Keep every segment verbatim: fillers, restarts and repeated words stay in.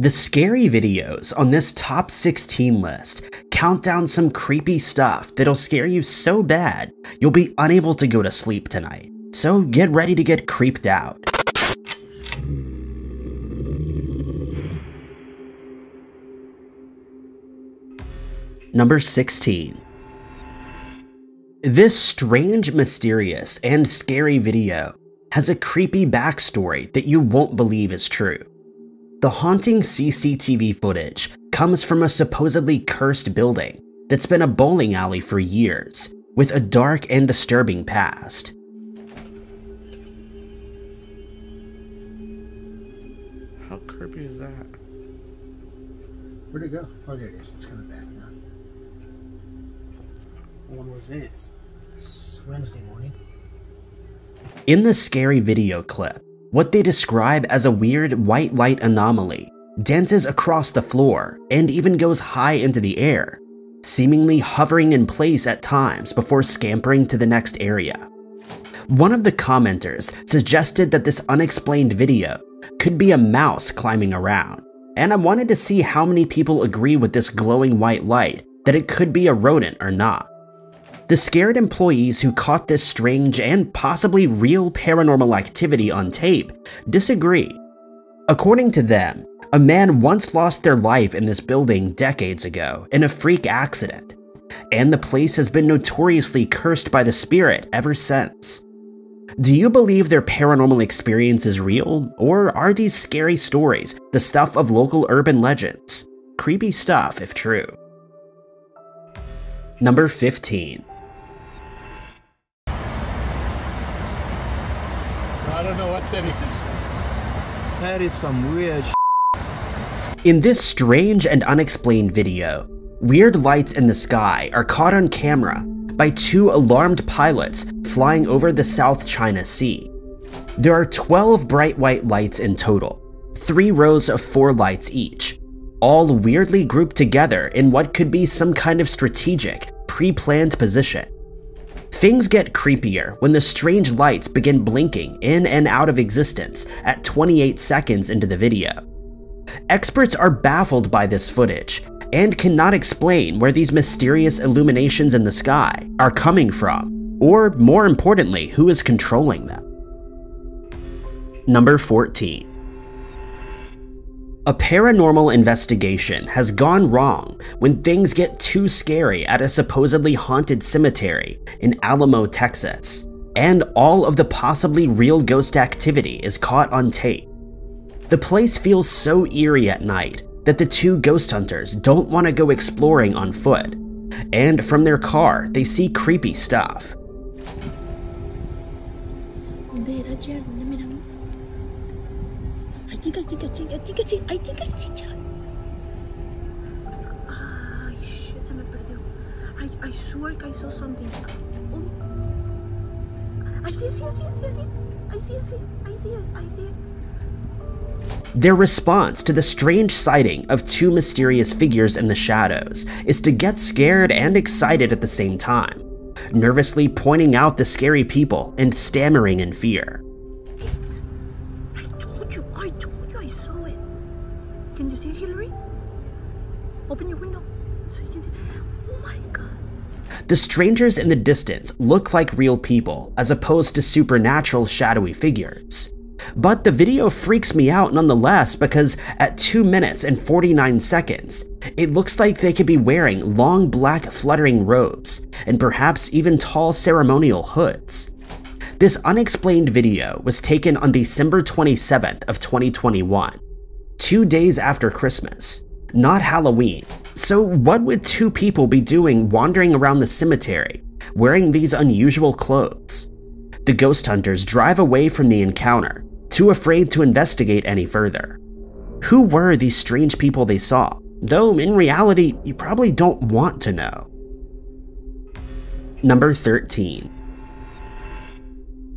The scary videos on this top sixteen list count down some creepy stuff that'll scare you so bad you'll be unable to go to sleep tonight. So get ready to get creeped out. Number sixteen. This strange, mysterious, and scary video has a creepy backstory that you won't believe is true. The haunting C C T V footage comes from a supposedly cursed building that's been a bowling alley for years, with a dark and disturbing past. How creepy is that? Where'd it go? Oh, there it is. It's coming back now. When was this? It's Wednesday morning. In the scary video clip, what they describe as a weird white light anomaly dances across the floor and even goes high into the air, seemingly hovering in place at times before scampering to the next area. One of the commenters suggested that this unexplained video could be a mouse climbing around, and I wanted to see how many people agree with this glowing white light that it could be a rodent or not. The scared employees who caught this strange and possibly real paranormal activity on tape disagree. According to them, a man once lost their life in this building decades ago in a freak accident, and the place has been notoriously cursed by the spirit ever since. Do you believe their paranormal experience is real, or are these scary stories the stuff of local urban legends? Creepy stuff if true. Number fifteen. I don't know what that is. That is some weird sh**. In this strange and unexplained video, weird lights in the sky are caught on camera by two alarmed pilots flying over the South China Sea. There are twelve bright white lights in total, three rows of four lights each, all weirdly grouped together in what could be some kind of strategic, pre-planned position. Things get creepier when the strange lights begin blinking in and out of existence at twenty-eight seconds into the video. Experts are baffled by this footage and cannot explain where these mysterious illuminations in the sky are coming from, or more importantly, who is controlling them. Number fourteen. A paranormal investigation has gone wrong when things get too scary at a supposedly haunted cemetery in Alamo, Texas, and all of the possibly real ghost activity is caught on tape. The place feels so eerie at night that the two ghost hunters don't want to go exploring on foot, and from their car they see creepy stuff. I think I think I think I think I see I think I see John. Ah shit, I'm perdido. I I swear I saw something. I see I see I see I see I see I see I see I see. Their response to the strange sighting of two mysterious figures in the shadows is to get scared and excited at the same time, nervously pointing out the scary people and stammering in fear. Can you see Hillary? Open your window so you can see. Oh my God. The strangers in the distance look like real people as opposed to supernatural shadowy figures. But the video freaks me out nonetheless because at two minutes and forty-nine seconds, it looks like they could be wearing long black fluttering robes and perhaps even tall ceremonial hoods. This unexplained video was taken on December twenty-seventh of twenty twenty-one. Two days after Christmas, not Halloween. So what would two people be doing wandering around the cemetery, wearing these unusual clothes? The ghost hunters drive away from the encounter, too afraid to investigate any further. Who were these strange people they saw? Though in reality, you probably don't want to know. Number thirteen.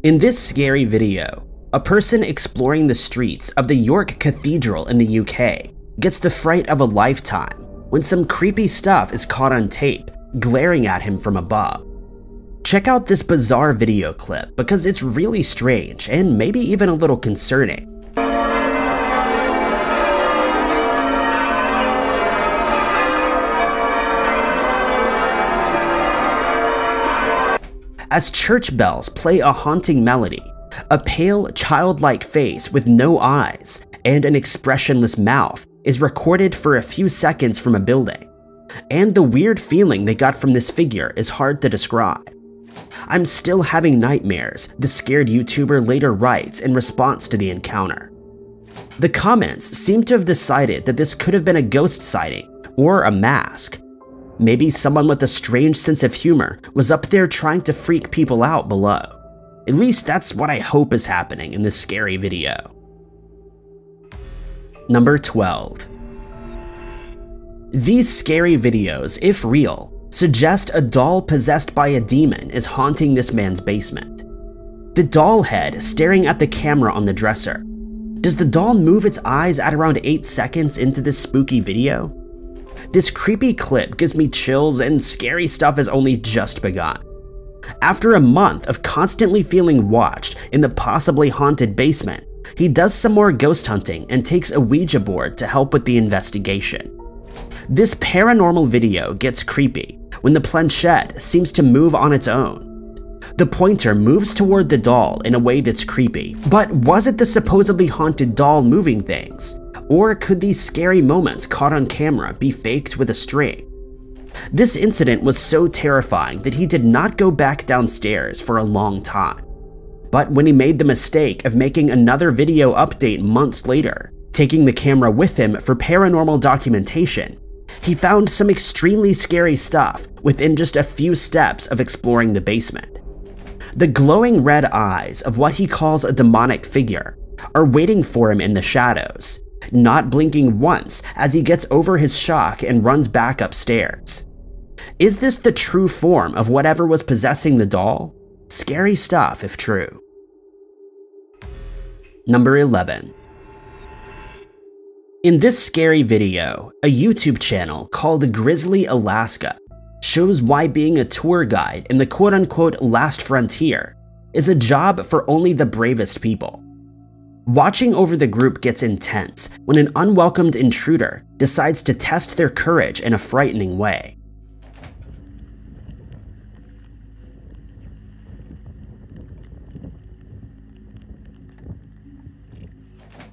In this scary video, a person exploring the streets of the York Cathedral in the U K gets the fright of a lifetime when some creepy stuff is caught on tape, glaring at him from above. Check out this bizarre video clip because it's really strange and maybe even a little concerning. as church bells play a haunting melody. A pale, childlike face with no eyes and an expressionless mouth is recorded for a few seconds from a building, and the weird feeling they got from this figure is hard to describe. "I'm still having nightmares," the scared YouTuber later writes in response to the encounter. The comments seem to have decided that this could have been a ghost sighting or a mask. Maybe someone with a strange sense of humor was up there trying to freak people out below. At least that's what I hope is happening in this scary video. Number twelve. These scary videos, if real, suggest a doll possessed by a demon is haunting this man's basement. The doll head staring at the camera on the dresser. Does the doll move its eyes at around eight seconds into this spooky video? This creepy clip gives me chills, and scary stuff has only just begun. After a month of constantly feeling watched in the possibly haunted basement, he does some more ghost hunting and takes a Ouija board to help with the investigation. This paranormal video gets creepy when the planchette seems to move on its own. The pointer moves toward the doll in a way that's creepy, but was it the supposedly haunted doll moving things? Or could these scary moments caught on camera be faked with a string? This incident was so terrifying that he did not go back downstairs for a long time. But when he made the mistake of making another video update months later, taking the camera with him for paranormal documentation, he found some extremely scary stuff within just a few steps of exploring the basement. The glowing red eyes of what he calls a demonic figure are waiting for him in the shadows, not blinking once as he gets over his shock and runs back upstairs. Is this the true form of whatever was possessing the doll? Scary stuff if true. Number eleven. In this scary video, a YouTube channel called Grizzly Alaska shows why being a tour guide in the quote-unquote last frontier is a job for only the bravest people. Watching over the group gets intense when an unwelcomed intruder decides to test their courage in a frightening way.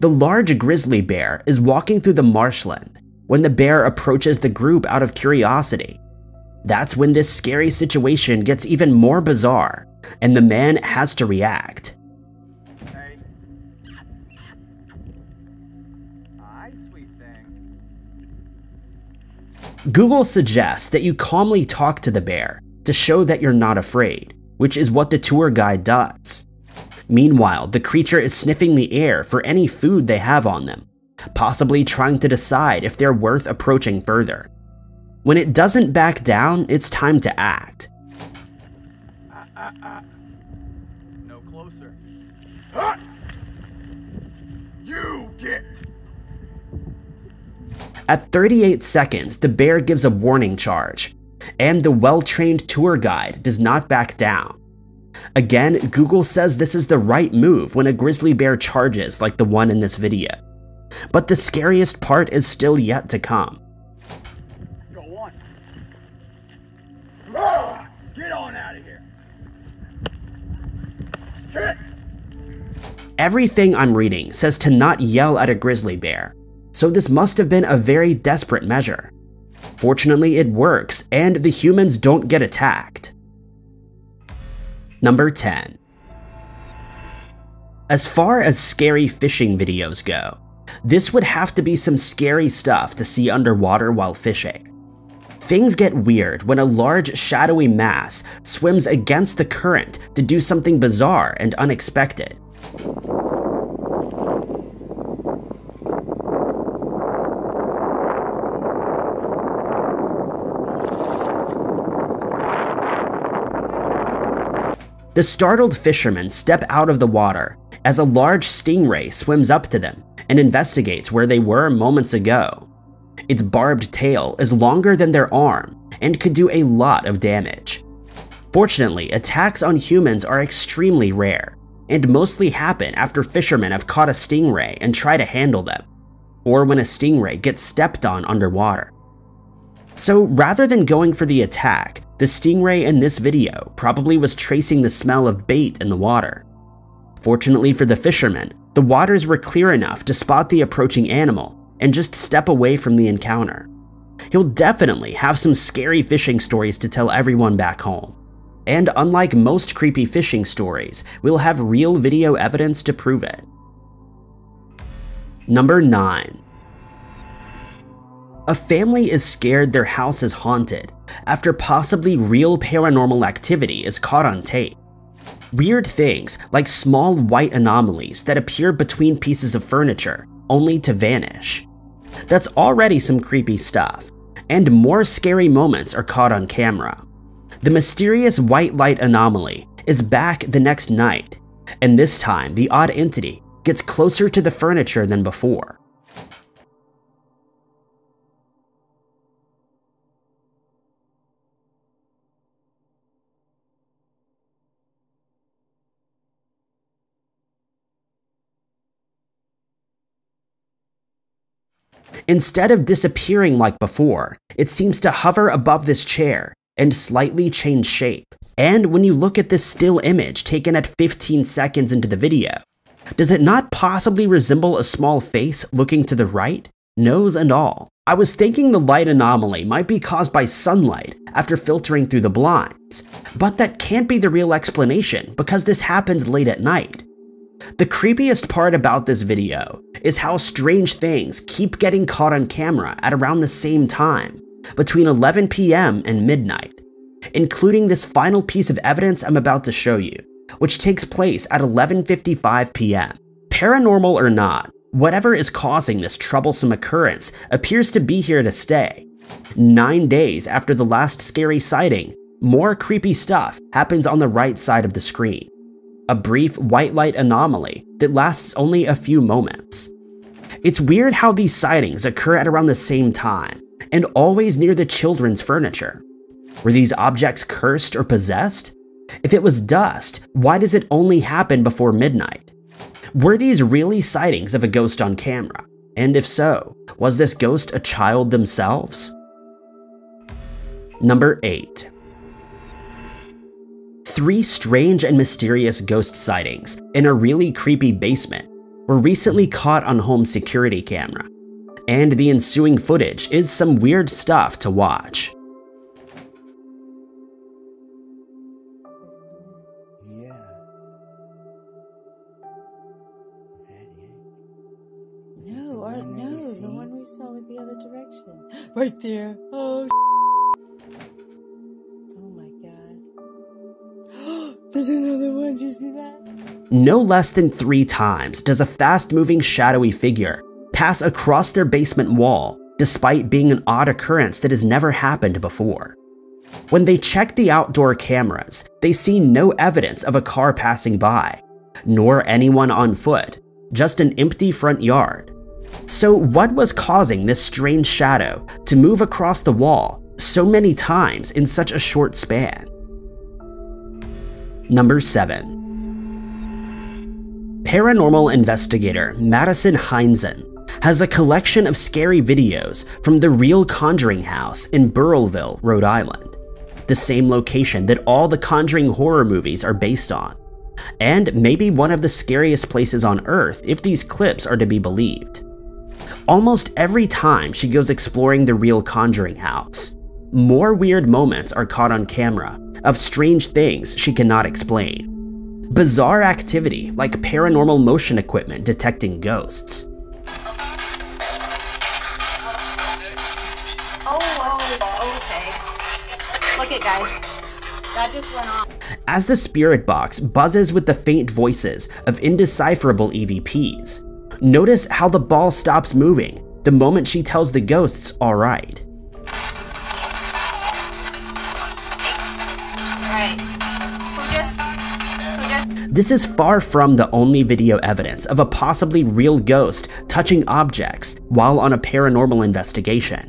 The large grizzly bear is walking through the marshland when the bear approaches the group out of curiosity. That's when this scary situation gets even more bizarre, and the man has to react. Hey. Hi, sweet thing. Google suggests that you calmly talk to the bear to show that you're not afraid, which is what the tour guide does. Meanwhile, the creature is sniffing the air for any food they have on them, possibly trying to decide if they're worth approaching further. When it doesn't back down, it's time to act. Uh, uh, uh. No closer. Huh? You get. At thirty-eight seconds, the bear gives a warning charge, and the well-trained tour guide does not back down. Again, Google says this is the right move when a grizzly bear charges like the one in this video. But the scariest part is still yet to come. Go on. Get on out of here. Get. Everything I'm reading says to not yell at a grizzly bear, so this must have been a very desperate measure. Fortunately, it works, and the humans don't get attacked. Number ten. As far as scary fishing videos go, this would have to be some scary stuff to see underwater while fishing. Things get weird when a large shadowy mass swims against the current to do something bizarre and unexpected. The startled fishermen step out of the water as a large stingray swims up to them and investigates where they were moments ago. Its barbed tail is longer than their arm and could do a lot of damage. Fortunately, attacks on humans are extremely rare and mostly happen after fishermen have caught a stingray and try to handle them, or when a stingray gets stepped on underwater. So rather than going for the attack, The stingray in this video probably was tracing the smell of bait in the water. Fortunately for the fishermen, the waters were clear enough to spot the approaching animal and just step away from the encounter. He'll definitely have some scary fishing stories to tell everyone back home. And unlike most creepy fishing stories, we'll have real video evidence to prove it. Number nine. A family is scared their house is haunted after possibly real paranormal activity is caught on tape. Weird things like small white anomalies that appear between pieces of furniture only to vanish. That's already some creepy stuff, and more scary moments are caught on camera. The mysterious white light anomaly is back the next night, and this time the odd entity gets closer to the furniture than before. Instead of disappearing like before, it seems to hover above this chair and slightly change shape. And when you look at this still image taken at fifteen seconds into the video, does it not possibly resemble a small face looking to the right, nose and all? I was thinking the light anomaly might be caused by sunlight after filtering through the blinds, but that can't be the real explanation because this happens late at night. The creepiest part about this video is how strange things keep getting caught on camera at around the same time, between eleven p m and midnight, including this final piece of evidence I'm about to show you, which takes place at eleven fifty-five p m Paranormal or not, whatever is causing this troublesome occurrence appears to be here to stay. Nine days after the last scary sighting, more creepy stuff happens on the right side of the screen. A brief white light anomaly that lasts only a few moments. It's weird how these sightings occur at around the same time, and always near the children's furniture. Were these objects cursed or possessed? If it was dust, why does it only happen before midnight? Were these really sightings of a ghost on camera? And if so, was this ghost a child themselves? Number eight. Three strange and mysterious ghost sightings in a really creepy basement were recently caught on home security camera, and the ensuing footage is some weird stuff to watch. Yeah. Is that it? Is no, our, no, the seen? One we saw was the other direction. Right there. Oh, sh There's another one, did you see that? No less than three times does a fast-moving shadowy figure pass across their basement wall, despite being an odd occurrence that has never happened before. When they check the outdoor cameras, they see no evidence of a car passing by, nor anyone on foot, just an empty front yard. So what was causing this strange shadow to move across the wall so many times in such a short span? Number seven. Paranormal investigator Madison Heinzen has a collection of scary videos from the Real Conjuring House in Burrillville, Rhode Island, the same location that all the Conjuring horror movies are based on, and maybe one of the scariest places on Earth if these clips are to be believed. Almost every time she goes exploring the Real Conjuring House, more weird moments are caught on camera of strange things she cannot explain. Bizarre activity like paranormal motion equipment detecting ghosts. Oh, oh, okay. Look it, guys. That just went off. As the spirit box buzzes with the faint voices of indecipherable E V Ps, notice how the ball stops moving the moment she tells the ghosts all right. This is far from the only video evidence of a possibly real ghost touching objects while on a paranormal investigation.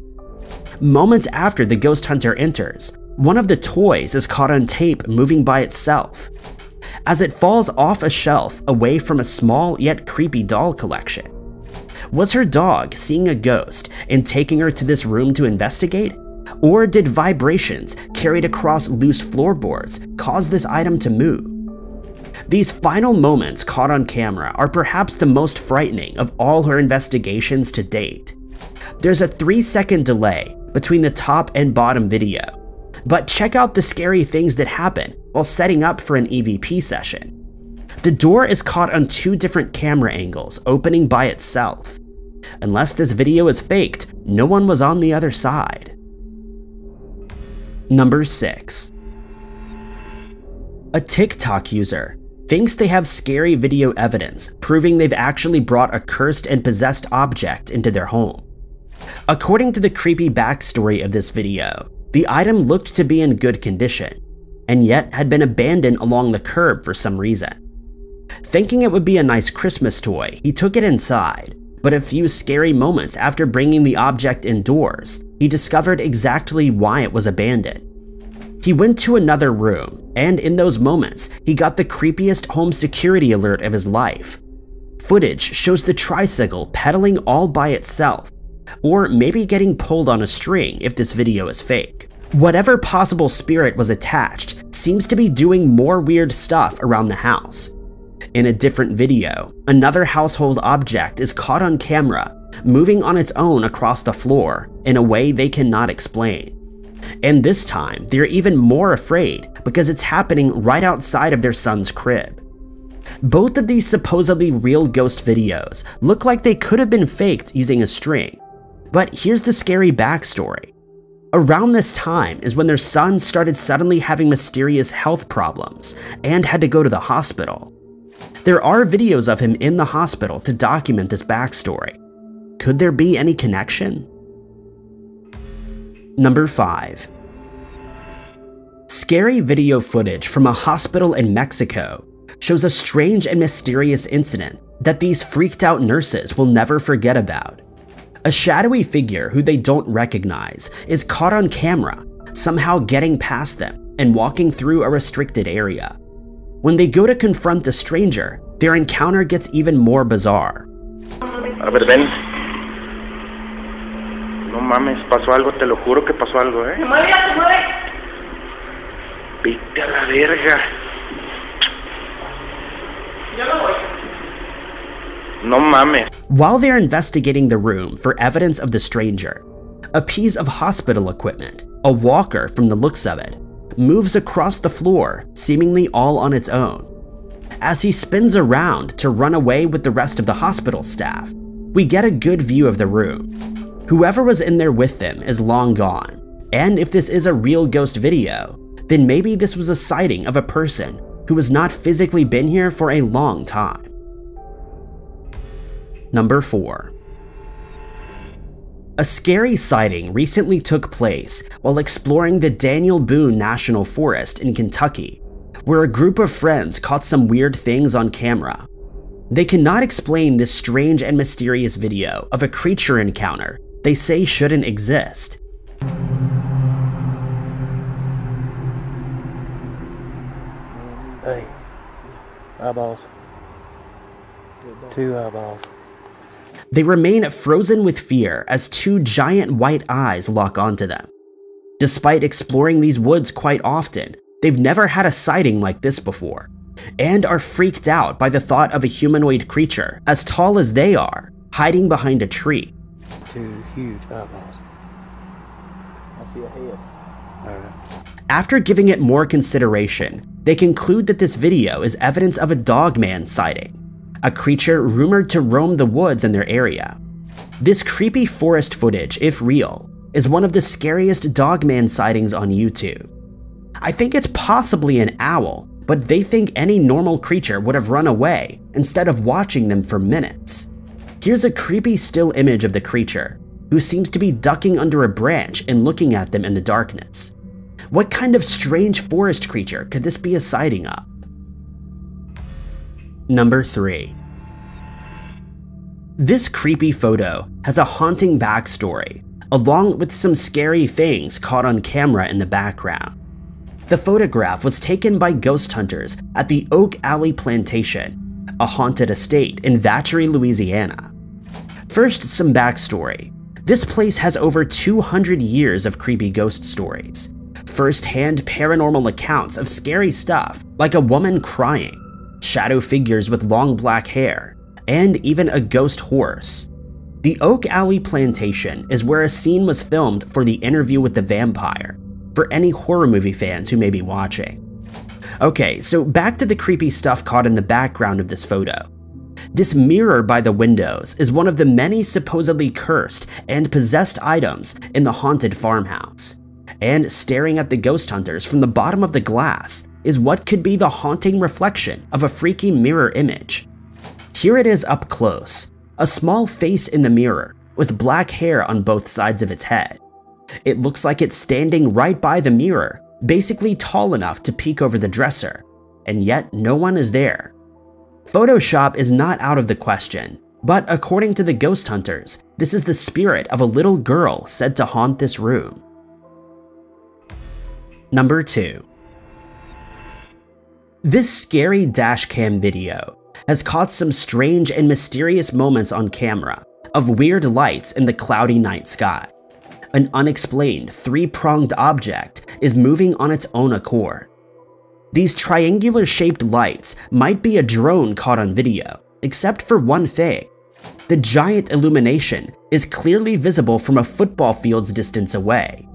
Moments after the ghost hunter enters, one of the toys is caught on tape moving by itself, as it falls off a shelf away from a small yet creepy doll collection. Was her dog seeing a ghost and taking her to this room to investigate? Or did vibrations carried across loose floorboards cause this item to move? These final moments caught on camera are perhaps the most frightening of all her investigations to date. There's a three second delay between the top and bottom video, but check out the scary things that happen while setting up for an E V P session. The door is caught on two different camera angles, opening by itself. Unless this video is faked, no one was on the other side. Number six. A TikTok user thinks they have scary video evidence proving they've actually brought a cursed and possessed object into their home. According to the creepy backstory of this video, the item looked to be in good condition, and yet had been abandoned along the curb for some reason. Thinking it would be a nice Christmas toy, he took it inside, but a few scary moments after bringing the object indoors, he discovered exactly why it was abandoned. He went to another room, and in those moments, he got the creepiest home security alert of his life. Footage shows the tricycle pedaling all by itself, or maybe getting pulled on a string if this video is fake. Whatever possible spirit was attached seems to be doing more weird stuff around the house. In a different video, another household object is caught on camera, moving on its own across the floor in a way they cannot explain. And this time, they're even more afraid because it's happening right outside of their son's crib. Both of these supposedly real ghost videos look like they could have been faked using a string. But here's the scary backstory. Around this time is when their son started suddenly having mysterious health problems and had to go to the hospital. There are videos of him in the hospital to document this backstory. Could there be any connection? Number five. Scary video footage from a hospital in Mexico shows a strange and mysterious incident that these freaked out nurses will never forget about. A shadowy figure who they don't recognize is caught on camera, somehow getting past them and walking through a restricted area. When they go to confront the stranger, their encounter gets even more bizarre. A ver, ven. No mames, pasó algo, te lo juro que pasó algo, eh. Se mueve, se mueve. Vete a la verga. Yo no voy. No mames. While they're investigating the room for evidence of the stranger, a piece of hospital equipment, a walker from the looks of it, moves across the floor, seemingly all on its own. As he spins around to run away with the rest of the hospital staff, we get a good view of the room. Whoever was in there with them is long gone, and if this is a real ghost video, then maybe this was a sighting of a person who has not physically been here for a long time. Number four. A scary sighting recently took place while exploring the Daniel Boone National Forest in Kentucky, where a group of friends caught some weird things on camera. They cannot explain this strange and mysterious video of a creature encounter they say shouldn't exist. Hey, eyeballs. Two eyeballs. They remain frozen with fear as two giant white eyes lock onto them. Despite exploring these woods quite often, they've never had a sighting like this before, and are freaked out by the thought of a humanoid creature as tall as they are, hiding behind a tree. Two huge eyeballs. I see a head. All right. After giving it more consideration, they conclude that this video is evidence of a dogman sighting, a creature rumored to roam the woods in their area. This creepy forest footage, if real, is one of the scariest dogman sightings on YouTube. I think it's possibly an owl, but they think any normal creature would have run away instead of watching them for minutes. Here's a creepy still image of the creature, who seems to be ducking under a branch and looking at them in the darkness. What kind of strange forest creature could this be a sighting of? Number three. This creepy photo has a haunting backstory, along with some scary things caught on camera in the background. The photograph was taken by ghost hunters at the Oak Alley Plantation, a haunted estate in Vacherie, Louisiana. First, some backstory. This place has over two hundred years of creepy ghost stories, first-hand paranormal accounts of scary stuff like a woman crying, shadow figures with long black hair, and even a ghost horse. The Oak Alley Plantation is where a scene was filmed for The Interview with the Vampire, for any horror movie fans who may be watching. Okay, so back to the creepy stuff caught in the background of this photo. This mirror by the windows is one of the many supposedly cursed and possessed items in the haunted farmhouse, and staring at the ghost hunters from the bottom of the glass is what could be the haunting reflection of a freaky mirror image. Here it is up close, a small face in the mirror with black hair on both sides of its head. It looks like it's standing right by the mirror, basically tall enough to peek over the dresser, and yet no one is there. Photoshop is not out of the question, but according to the ghost hunters, this is the spirit of a little girl said to haunt this room. Number two. This scary dashcam video has caught some strange and mysterious moments on camera of weird lights in the cloudy night sky. An unexplained three-pronged object is moving on its own accord. These triangular-shaped lights might be a drone caught on video, except for one thing. The giant illumination is clearly visible from a football field's distance away,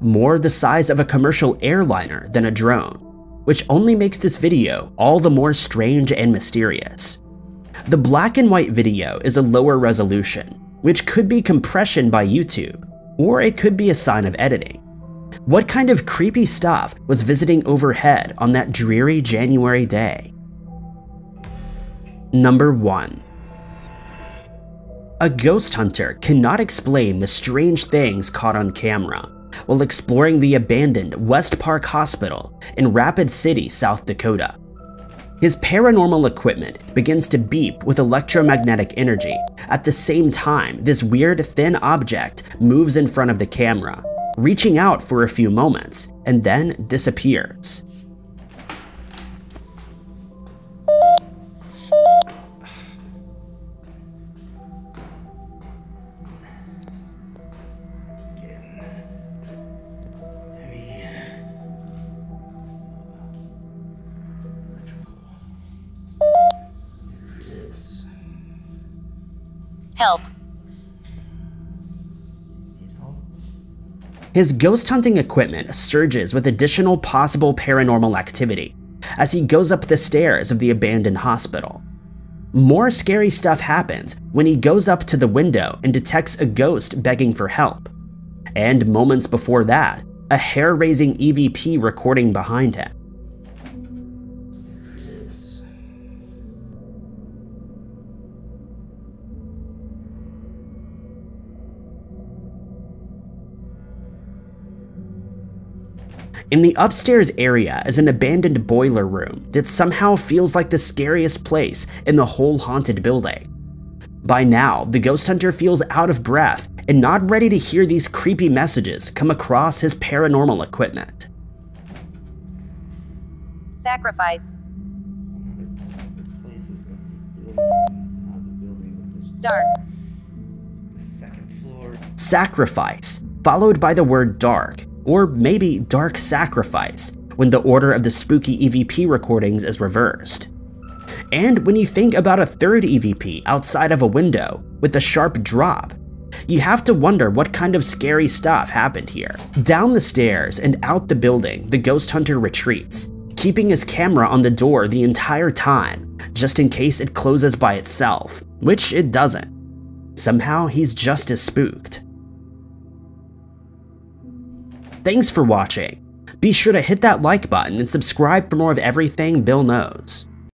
more the size of a commercial airliner than a drone, which only makes this video all the more strange and mysterious. The black and white video is a lower resolution, which could be compression by YouTube, or it could be a sign of editing. What kind of creepy stuff was visiting overhead on that dreary January day? Number one. A ghost hunter cannot explain the strange things caught on camera while exploring the abandoned West Park Hospital in Rapid City, South Dakota. His paranormal equipment begins to beep with electromagnetic energy at the same time this weird thin object moves in front of the camera, reaching out for a few moments, and then disappears. Help. His ghost hunting equipment surges with additional possible paranormal activity as he goes up the stairs of the abandoned hospital. More scary stuff happens when he goes up to the window and detects a ghost begging for help. And moments before that, a hair-raising E V P recording behind him. In the upstairs area is an abandoned boiler room that somehow feels like the scariest place in the whole haunted building. By now, the ghost hunter feels out of breath and not ready to hear these creepy messages come across his paranormal equipment. Sacrifice. Dark. Second floor. Sacrifice, followed by the word dark. Or maybe dark sacrifice, when the order of the spooky E V P recordings is reversed. And when you think about a third E V P outside of a window with a sharp drop, you have to wonder what kind of scary stuff happened here. Down the stairs and out the building, the ghost hunter retreats, keeping his camera on the door the entire time, just in case it closes by itself, which it doesn't. Somehow he's just as spooked. Thanks for watching. Be sure to hit that like button and subscribe for more of everything Bill knows.